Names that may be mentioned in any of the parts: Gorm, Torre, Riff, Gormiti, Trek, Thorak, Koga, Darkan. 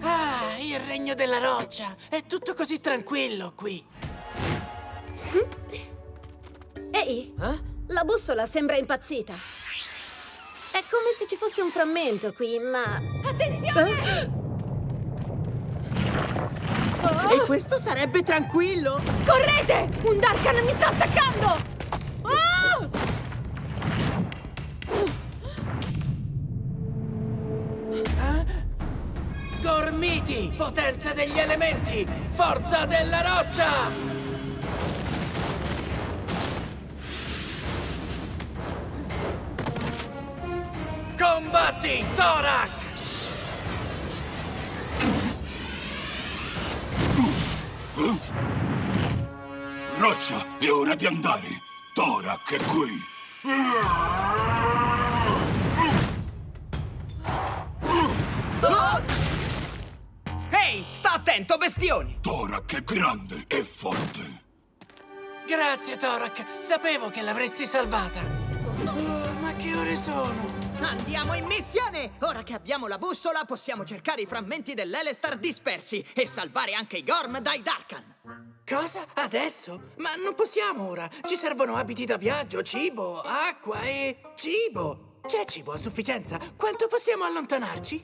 Ah, il regno della roccia! È tutto così tranquillo qui! Ehi, la bussola sembra impazzita! È come se ci fosse un frammento qui, ma... Attenzione! Oh! E questo sarebbe tranquillo? Correte! Un Darkan mi sta attaccando! Oh! Gormiti! Potenza degli elementi! Forza della roccia! Combatti, Thorak! Roccia, è ora di andare! Thorak è qui! Ehi, sta attento, bestione! Thorak è grande e forte! Grazie, Thorak! Sapevo che l'avresti salvata! Oh, ma che ore sono? Andiamo in missione! Ora che abbiamo la bussola, possiamo cercare i frammenti dell'Elestar dispersi e salvare anche i Gorm dai Darkan! Cosa? Adesso? Ma non possiamo ora! Ci servono abiti da viaggio, cibo, acqua e... cibo! C'è cibo a sufficienza? Quanto possiamo allontanarci?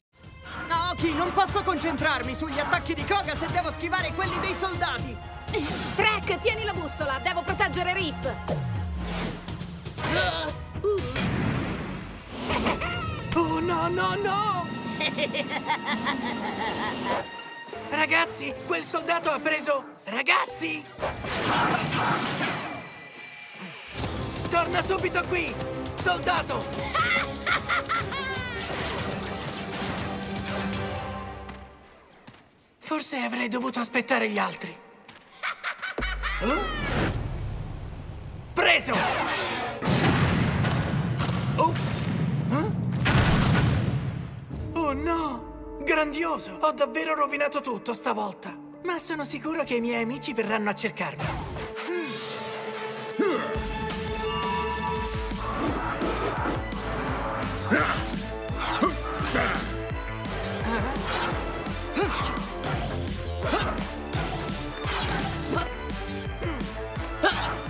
No, Oki, non posso concentrarmi sugli attacchi di Koga se devo schivare quelli dei soldati! Trek, tieni la bussola! Devo proteggere Riff! Oh no, no, no! Ragazzi, quel soldato ha preso... Ragazzi! Torna subito qui! Soldato! Forse avrei dovuto aspettare gli altri. Preso! Ops! Oh no! Grandioso! Ho davvero rovinato tutto stavolta! Ma sono sicuro che i miei amici verranno a cercarmi.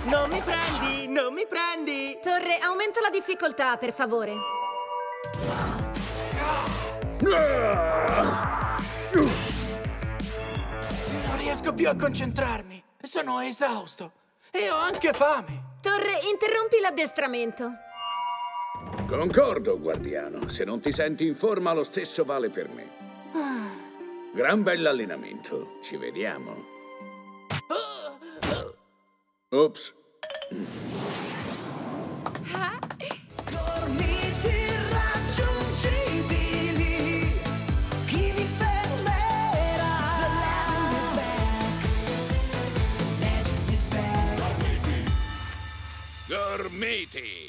Non mi prendi! Non mi prendi! Torre, aumenta la difficoltà, per favore. Non riesco più a concentrarmi. Sono esausto. E ho anche fame. Torre, interrompi l'addestramento. Concordo, guardiano. Se non ti senti in forma, lo stesso vale per me. Gran bell'allenamento. Ci vediamo. Ops. Gormiti!